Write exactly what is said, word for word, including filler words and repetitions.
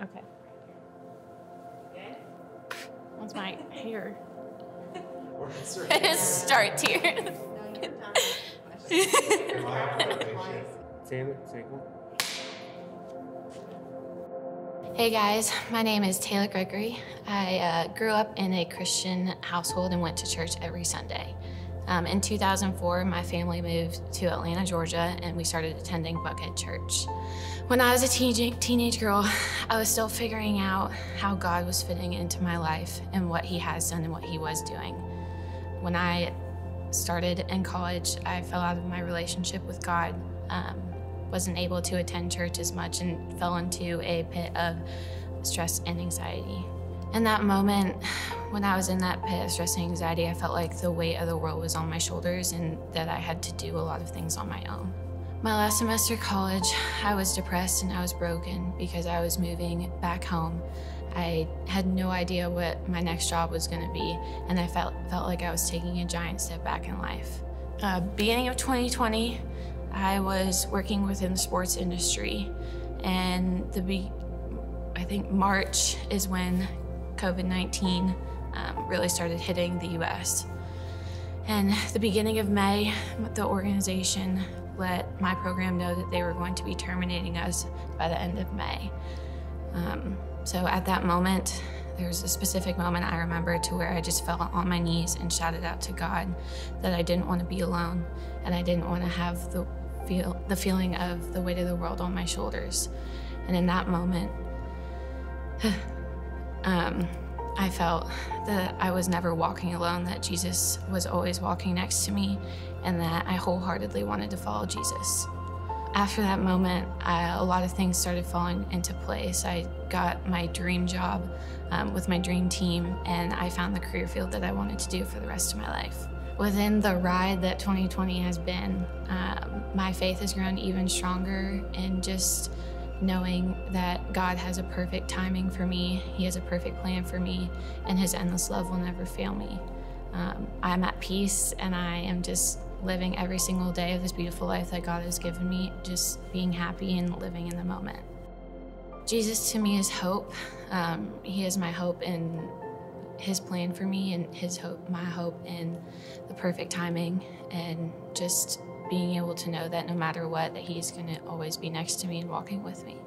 Okay. Good? What's my hair? Start tears. Hey guys, my name is Taylor Gregory. I uh, grew up in a Christian household and went to church every Sunday. Um, in two thousand four, my family moved to Atlanta, Georgia, and we started attending Buckhead Church. When I was a teen teenage girl, I was still figuring out how God was fitting into my life and what He has done and what He was doing. When I started in college, I fell out of my relationship with God, um, wasn't able to attend church as much, and fell into a pit of stress and anxiety. In that moment, when I was in that pit of stress and anxiety, I felt like the weight of the world was on my shoulders and that I had to do a lot of things on my own. My last semester of college, I was depressed and I was broken because I was moving back home. I had no idea what my next job was going to be, and I felt, felt like I was taking a giant step back in life. Uh, beginning of twenty twenty, I was working within the sports industry, and the be I think March is when COVID nineteen um, really started hitting the U S And the beginning of May, the organization let my program know that they were going to be terminating us by the end of May. Um, so at that moment, there was a specific moment I remember to where I just fell on my knees and shouted out to God that I didn't want to be alone, and I didn't want to have the, feel, the feeling of the weight of the world on my shoulders. And in that moment, um, I felt that I was never walking alone, that Jesus was always walking next to me, and that I wholeheartedly wanted to follow Jesus. After that moment, I, a lot of things started falling into place. I got my dream job um, with my dream team, and I found the career field that I wanted to do for the rest of my life. Within the ride that twenty twenty has been, um, my faith has grown even stronger, and just knowing that God has a perfect timing for me, He has a perfect plan for me, and His endless love will never fail me. Um, I'm at peace, and I am just living every single day of this beautiful life that God has given me, just being happy and living in the moment. Jesus to me is hope. Um, he is my hope in His plan for me, and His hope, my hope in the perfect timing, and just being able to know that no matter what, that He's gonna always be next to me and walking with me.